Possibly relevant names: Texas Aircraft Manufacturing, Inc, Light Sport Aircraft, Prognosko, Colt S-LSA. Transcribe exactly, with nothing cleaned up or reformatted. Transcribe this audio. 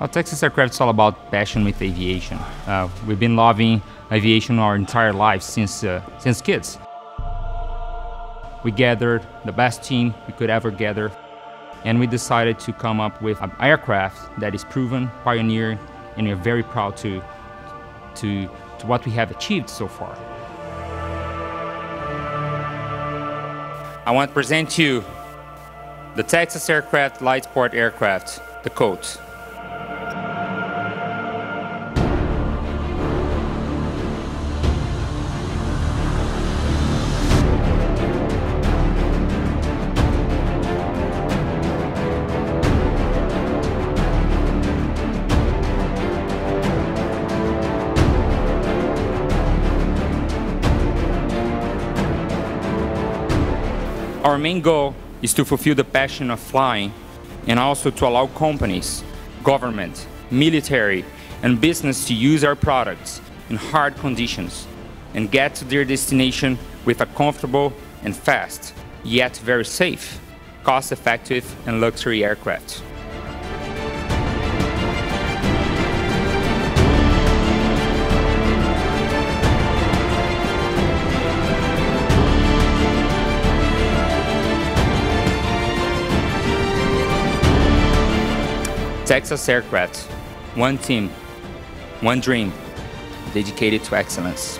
Well, Texas Aircraft is all about passion with aviation. Uh, we've been loving aviation our entire lives since, uh, since kids. We gathered the best team we could ever gather, and we decided to come up with an aircraft that is proven, pioneering, and we're very proud to, to, to what we have achieved so far. I want to present to you the Texas Aircraft Light Sport Aircraft, the Colt. Our main goal is to fulfill the passion of flying and also to allow companies, government, military, and business to use our products in hard conditions and get to their destination with a comfortable and fast, yet very safe, cost-effective and luxury aircraft. Texas Aircraft, one team, one dream, dedicated to excellence.